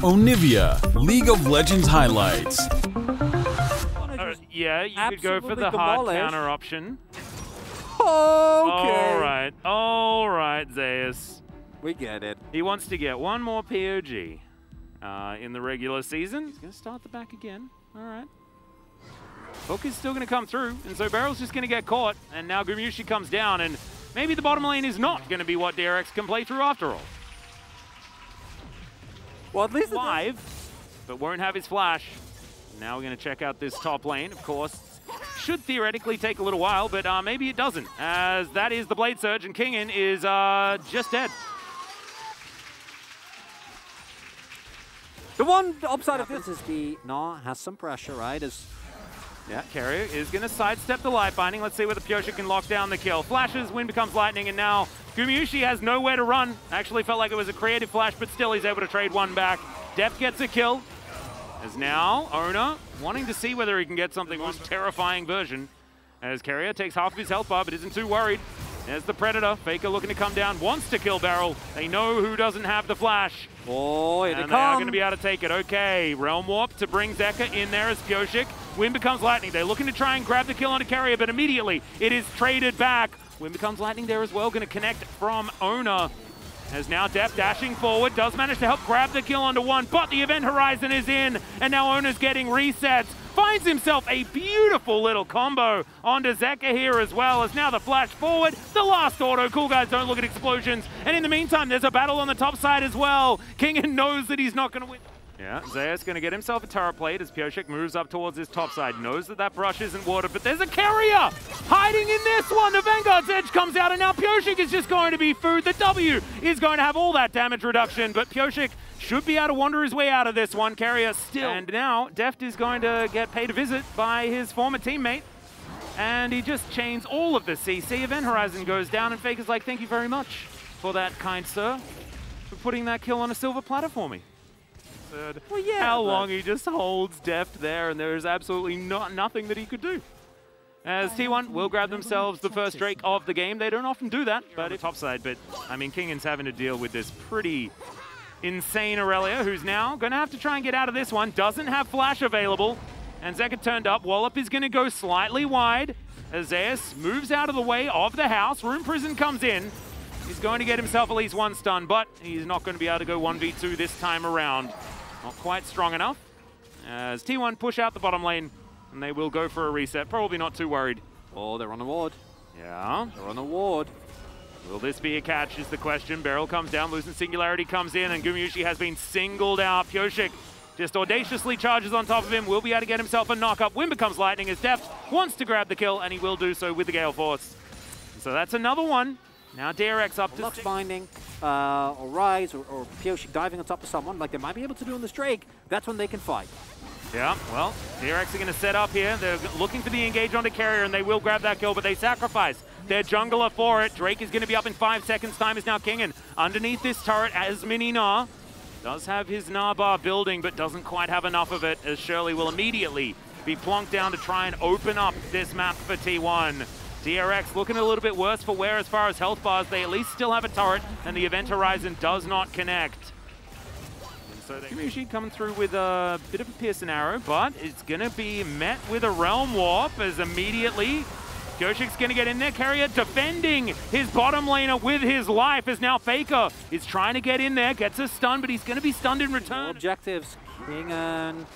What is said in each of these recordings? Onivia, League of Legends highlights. Yeah, you could go for the hard counter option. Okay. All right, Zaius. We get it. He wants to get one more POG in the regular season. He's going to start the back again. All right. Hook is still going to come through, and so Beryl's just going to get caught, and now Grimushi comes down, and maybe the bottom lane is not going to be what DRX can play through after all. Well, at least live, but won't have his flash. Now we're going to check out this top lane, of course. Should theoretically take a little while, but maybe it doesn't, as that is the Blade Surge, and Kingen is just dead. The one upside of this is the Gnaw has some pressure, right? Yeah, Carrier is going to sidestep the Light Binding. Let's see whether Pyosha can lock down the kill. Flashes, Wind becomes Lightning, and now Kumiushi has nowhere to run. Actually felt like it was a creative flash, but still he's able to trade one back. Deft gets a kill, as now Owner wanting to see whether he can get something on terrifying version, as Carrier takes half of his health bar, but isn't too worried. There's the Predator. Faker looking to come down, wants to kill Beryl. They know who doesn't have the flash. Oh, here they come. And they are going to be able to take it. Okay, Realm Warp to bring Zeka in there as Kioshik. Wind becomes Lightning. They're looking to try and grab the kill onto Carrier, but immediately it is traded back. Wind becomes Lightning there as well, going to connect from Owner. As now Deft dashing forward, does manage to help grab the kill onto one, but the event horizon is in, and now Owner's getting resets. Finds himself a beautiful little combo onto Zeka here as well, as now the flash forward, the last auto. Cool guys don't look at explosions. And in the meantime, there's a battle on the top side as well. Kingen knows that he's not going to win. Yeah, Zaius going to get himself a turret plate as Kioshik moves up towards his top side. Knows that that brush isn't watered, but there's a Carrier hiding in this one. The Vanguard's Edge comes out, and now Kioshik is just going to be food. The W is going to have all that damage reduction, but Kioshik should be able to wander his way out of this one. Carrier still. And now Deft is going to get paid a visit by his former teammate, and he just chains all of the CC. Event Horizon goes down, and Faker's like, thank you very much for that, kind sir, for putting that kill on a silver platter for me. Well, yeah, how long he just holds Deft there, and there is absolutely nothing that he could do. As T1 will grab themselves the first Drake of the game. They don't often do that, but it's topside. But I mean, Kingen's having to deal with this pretty insane Aurelia, who's now going to have to try and get out of this one. Doesn't have flash available, and Zeka turned up. Wallop is going to go slightly wide. Zaius moves out of the way of the house. Room Prison comes in. He's going to get himself at least one stun, but he's not going to be able to go 1v2 this time around. Not quite strong enough, as T1 push out the bottom lane, and they will go for a reset. Probably not too worried. Oh, they're on the ward. Yeah, they're on the ward. Will this be a catch is the question. Beryl comes down, losing Singularity comes in, and Grimushi has been singled out. Kioshik just audaciously charges on top of him. Will be able to get himself a knock-up. Win becomes Lightning as Deft wants to grab the kill, and he will do so with the Gale Force. So that's another one. Now DRX up to Lux Binding, or Rise, or Kioshik diving on top of someone, like they might be able to do on this Drake. That's when they can fight. Yeah, well, DRX are going to set up here. They're looking for the engage onto Carrier, and they will grab that kill, but they sacrifice their jungler for it. Drake is going to be up in 5 seconds. Time is now Kingen. Underneath this turret, as Mini Gnaw does have his Gnaw bar building, but doesn't quite have enough of it, as Shirley will immediately be plonked down to try and open up this map for T1. DRX looking a little bit worse for wear as far as health bars. They at least still have a turret, and the event horizon does not connect. And so Kumiushi coming through with a bit of a piercing arrow, but it's going to be met with a Realm Warp as immediately Kioshik's going to get in there. Carrier defending his bottom laner with his life as now Faker is trying to get in there. Gets a stun, but he's going to be stunned in return. No objectives.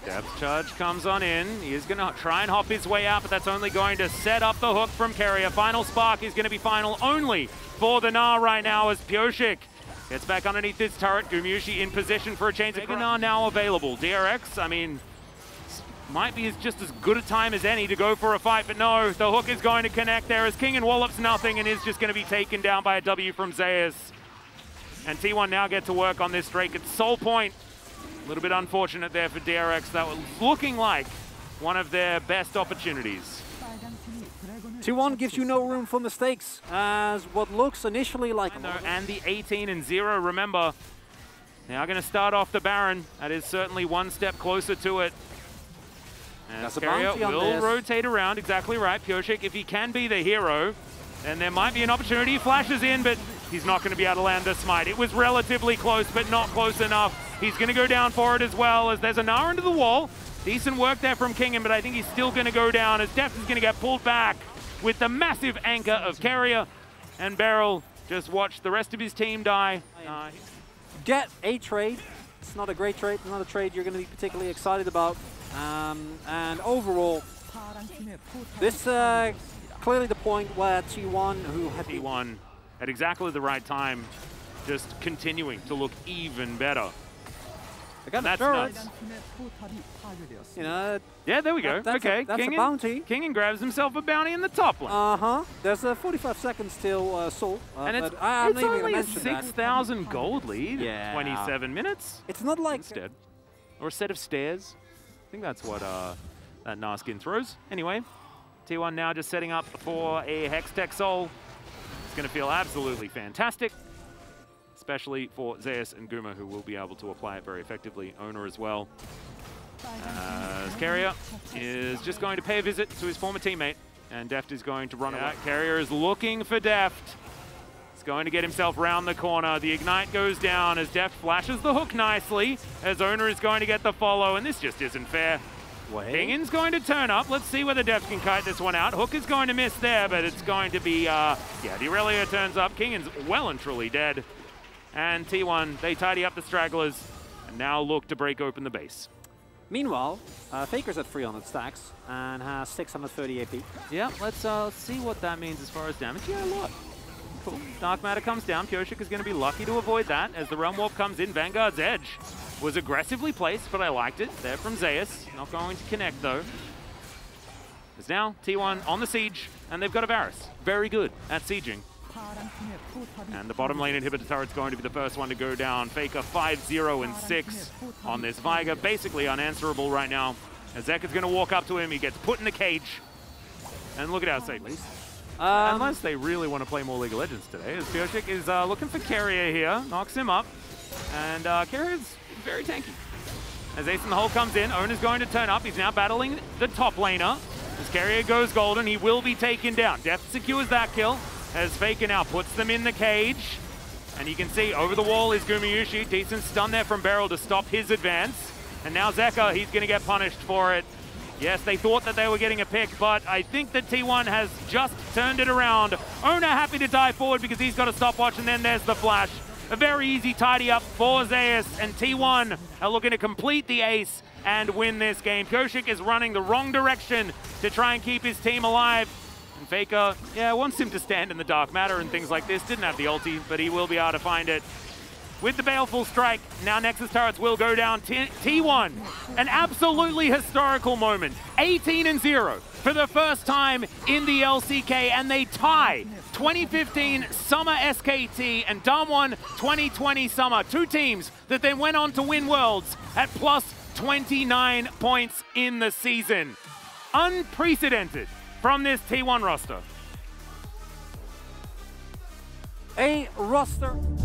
Depth charge comes on in. He is going to try and hop his way out, but that's only going to set up the hook from Carrier. Final Spark is going to be final only for the Gnaw right now as Kioshik gets back underneath this turret. Grimushi in position for a change. Mega Gnaw now available. DRX, I mean, might be just as good a time as any to go for a fight, but no, the hook is going to connect there as Kingen wallops nothing and is just going to be taken down by a W from Zaius. And T1 now get to work on this Drake at sole point. A little bit unfortunate there for DRX. That was looking like one of their best opportunities. T1 gives you no room for mistakes, as what looks initially like... And the 18-0, remember, they are going to start off the Baron. That is certainly one step closer to it. And Carrier will rotate around, exactly right. Kioshik, if he can be the hero, then there might be an opportunity. Flashes in, but He's not going to be able to land the smite. It was relatively close, but not close enough. He's going to go down for it as well, as there's an R into the wall. Decent work there from Kingen, but I think he's still going to go down, as Deft is going to get pulled back with the massive anchor of Carrier. And Beryl just watched the rest of his team die. Get a trade. It's not a great trade, not a trade you're going to be particularly excited about. And overall, this clearly the point where T1, who had T1 at exactly the right time, just continuing to look even better. I got that's nuts. You know, yeah, there we go. Okay, that's Kingen, a bounty. Kingen grabs himself a bounty in the top lane. Uh-huh. There's 45 seconds till Sol. And it's only a 6,000 gold lead in 27 minutes. It's not like... Instead. Or a set of stairs. I think that's what that Narskin throws. Anyway, T1 now just setting up for a Hextech Sol. It's going to feel absolutely fantastic, especially for Zeus and Guma, who will be able to apply it very effectively. Owner as well. Carrier is just going to pay a visit to his former teammate, and Deft is going to run away. Carrier is looking for Deft. He's going to get himself round the corner. The Ignite goes down as Deft flashes the hook nicely, as Owner is going to get the follow, and this just isn't fair. Kingen's going to turn up. Let's see whether Deft can kite this one out. Hook is going to miss there, but it's going to be... yeah, D'Aurelia turns up. Kingen's well and truly dead. And T1, they tidy up the stragglers and now look to break open the base. Meanwhile, Faker's at 300 stacks and has 630 AP. Yeah, let's see what that means as far as damage. Yeah, a lot. Cool. Dark Matter comes down. Kioshik is going to be lucky to avoid that as the Realm Warp comes in. Vanguard's Edge was aggressively placed, but I liked it. There from Zaius. Not going to connect, though. As now, T1 on the siege, and they've got a Varus. Very good at sieging. And the bottom lane inhibitor turret's going to be the first one to go down. Faker 5-0 and 6 on this Viger. Basically unanswerable right now. And Zek is going to walk up to him. He gets put in the cage. And look at how safe he is. Unless they really want to play more League of Legends today. As Kioshik is looking for Carrier here. Knocks him up. And Carrier's very tanky. As Ace in the hole comes in, Owner's going to turn up. He's now battling the top laner. As Carrier goes golden, he will be taken down. Deft secures that kill, as Faker now puts them in the cage. And you can see over the wall is Kumiushi. Decent stun there from Beryl to stop his advance. And now Zeka, he's going to get punished for it. Yes, they thought that they were getting a pick, but I think that T1 has just turned it around. Owner happy to dive forward because he's got a stopwatch, and then there's the flash. A very easy tidy up for Zeus, and T1 are looking to complete the ace and win this game. Kioshik is running the wrong direction to try and keep his team alive. And Faker, yeah, wants him to stand in the dark matter and things like this. Didn't have the ulti, but he will be able to find it. With the Baleful Strike, now Nexus turrets will go down. T1, an absolutely historical moment. 18-0 for the first time in the LCK, and they tie 2015 Summer SKT and Damwon 2020 Summer. Two teams that then went on to win Worlds at +29 points in the season. Unprecedented from this T1 roster. A roster...